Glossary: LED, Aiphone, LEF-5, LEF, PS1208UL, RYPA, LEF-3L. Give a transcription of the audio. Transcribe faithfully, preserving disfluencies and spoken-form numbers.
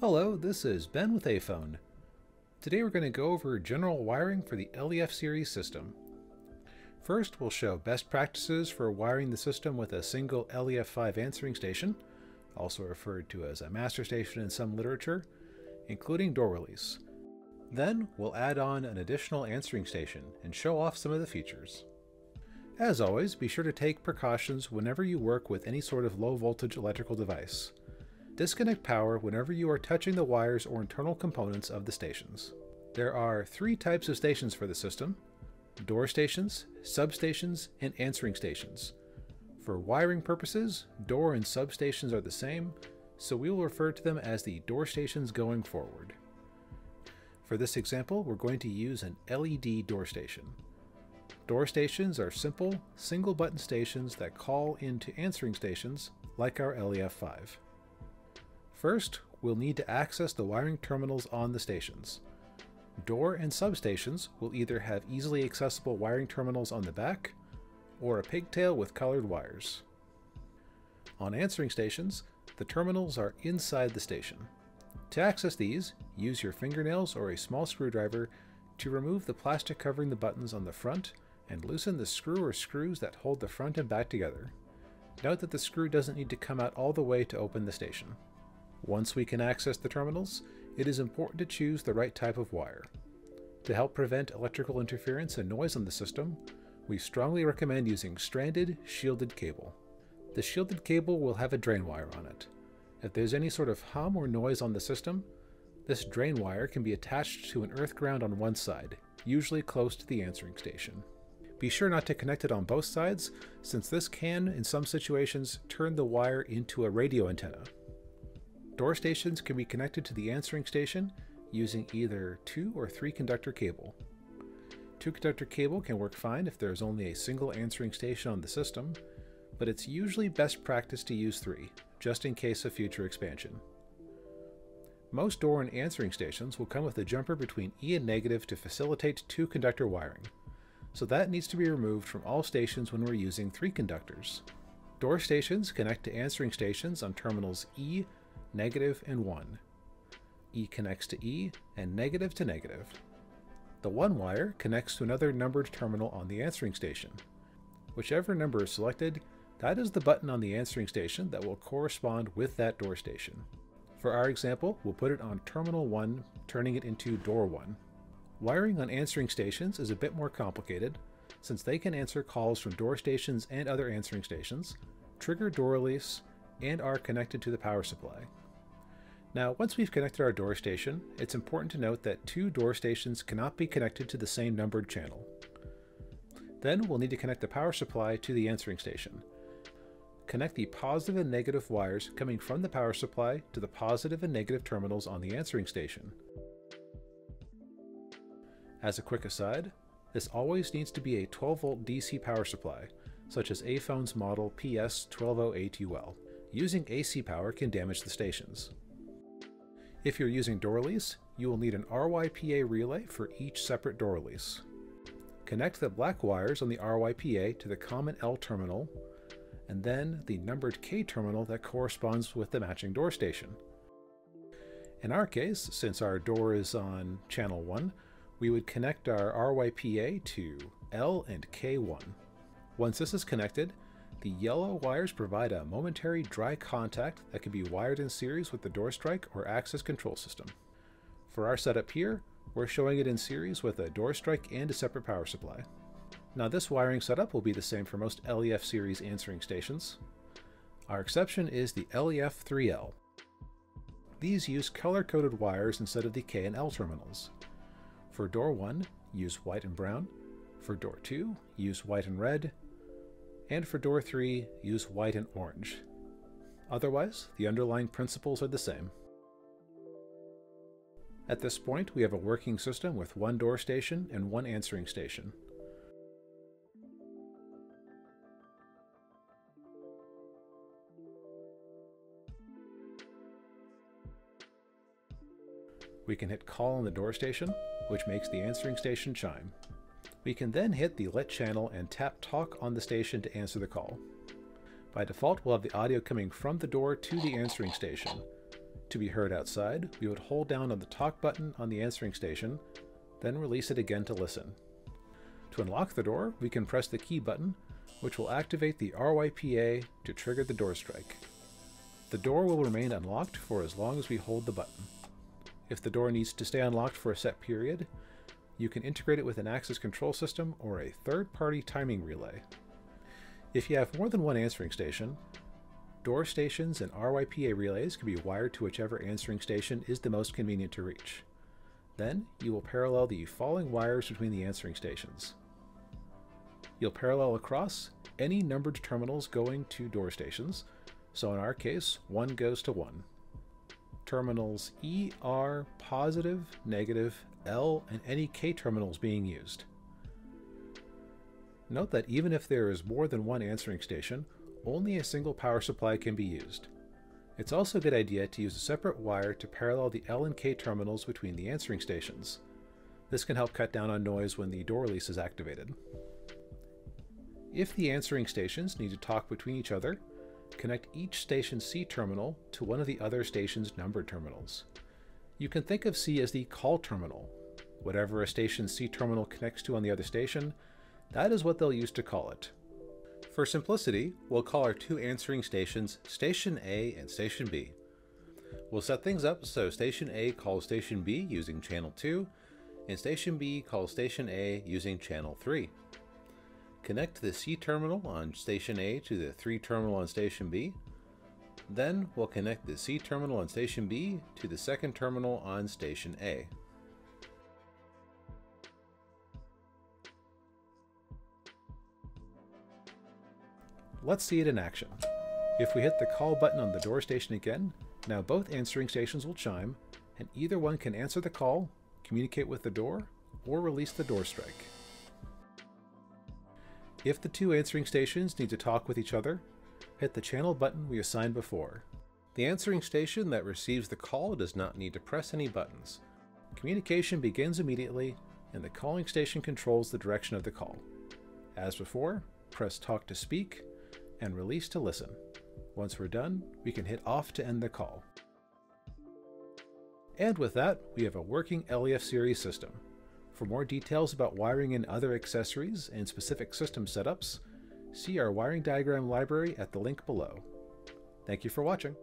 Hello, this is Ben with Aiphone. Today we're going to go over general wiring for the L E F series system. First, we'll show best practices for wiring the system with a single L E F five answering station, also referred to as a master station in some literature, including door release. Then, we'll add on an additional answering station and show off some of the features. As always, be sure to take precautions whenever you work with any sort of low voltage electrical device. Disconnect power whenever you are touching the wires or internal components of the stations. There are three types of stations for the system: door stations, substations, and answering stations. For wiring purposes, door and substations are the same, so we will refer to them as the door stations going forward. For this example, we're going to use an L E D door station. Door stations are simple, single button stations that call into answering stations like our L E F five. First, we'll need to access the wiring terminals on the stations. Door and substations will either have easily accessible wiring terminals on the back, or a pigtail with colored wires. On answering stations, the terminals are inside the station. To access these, use your fingernails or a small screwdriver to remove the plastic covering the buttons on the front and loosen the screw or screws that hold the front and back together. Note that the screw doesn't need to come out all the way to open the station. Once we can access the terminals, it is important to choose the right type of wire. To help prevent electrical interference and noise on the system, we strongly recommend using stranded, shielded cable. The shielded cable will have a drain wire on it. If there's any sort of hum or noise on the system, this drain wire can be attached to an earth ground on one side, usually close to the answering station. Be sure not to connect it on both sides, since this can, in some situations, turn the wire into a radio antenna. Door stations can be connected to the answering station using either two or three conductor cable. Two conductor cable can work fine if there is only a single answering station on the system, but it's usually best practice to use three, just in case of future expansion. Most door and answering stations will come with a jumper between E and negative to facilitate two conductor wiring, so that needs to be removed from all stations when we're using three conductors. Door stations connect to answering stations on terminals E, negative, and one. E connects to E, and negative to negative. The one wire connects to another numbered terminal on the answering station. Whichever number is selected, that is the button on the answering station that will correspond with that door station. For our example, we'll put it on terminal one, turning it into door one. Wiring on answering stations is a bit more complicated, since they can answer calls from door stations and other answering stations, trigger door release, and are connected to the power supply. Now, once we've connected our door station, it's important to note that two door stations cannot be connected to the same numbered channel. Then we'll need to connect the power supply to the answering station. Connect the positive and negative wires coming from the power supply to the positive and negative terminals on the answering station. As a quick aside, this always needs to be a twelve volt D C power supply, such as Aiphone's model P S one two zero eight U L. Using A C power can damage the stations. If you're using door release, you will need an R Y P A relay for each separate door release. Connect the black wires on the R Y P A to the common L terminal, and then the numbered K terminal that corresponds with the matching door station. In our case, since our door is on channel one, we would connect our R Y P A to L and K one. Once this is connected, the yellow wires provide a momentary dry contact that can be wired in series with the door strike or access control system. For our setup here, we're showing it in series with a door strike and a separate power supply. Now, this wiring setup will be the same for most L E F series answering stations. Our exception is the L E F three L. These use color-coded wires instead of the K and L terminals. For door one, use white and brown. For door two, use white and red. And for door three, use white and orange. Otherwise, the underlying principles are the same. At this point, we have a working system with one door station and one answering station. We can hit call on the door station, which makes the answering station chime. We can then hit the L E T channel and tap talk on the station to answer the call. By default, we'll have the audio coming from the door to the answering station. to be heard outside, we would hold down on the talk button on the answering station, then release it again to listen. To unlock the door, we can press the key button, which will activate the R Y P A to trigger the door strike. The door will remain unlocked for as long as we hold the button. If the door needs to stay unlocked for a set period, you can integrate it with an access control system or a third-party timing relay. If you have more than one answering station, door stations and R Y P A relays can be wired to whichever answering station is the most convenient to reach. Then, you will parallel the falling wires between the answering stations. You'll parallel across any numbered terminals going to door stations, so in our case, one goes to one. Terminals E, R, positive, negative, L, and any K terminals being used. Note that even if there is more than one answering station, only a single power supply can be used. It's also a good idea to use a separate wire to parallel the L and K terminals between the answering stations. This can help cut down on noise when the door release is activated. If the answering stations need to talk between each other, connect each station C terminal to one of the other station's numbered terminals. You can think of C as the call terminal. Whatever a station C terminal connects to on the other station, that is what they'll use to call it. For simplicity, we'll call our two answering stations Station A and Station B. We'll set things up so Station A calls Station B using channel two, and Station B calls Station A using channel three. Connect the C terminal on Station A to the three terminal on Station B. Then we'll connect the C terminal on Station B to the second terminal on Station A. Let's see it in action. If we hit the call button on the door station again, now both answering stations will chime, and either one can answer the call, communicate with the door, or release the door strike. If the two answering stations need to talk with each other, hit the channel button we assigned before. The answering station that receives the call does not need to press any buttons. Communication begins immediately, and the calling station controls the direction of the call. As before, press talk to speak, and release to listen. Once we're done, we can hit off to end the call. And with that, we have a working L E F series system. For more details about wiring and other accessories and specific system setups, see our wiring diagram library at the link below. Thank you for watching.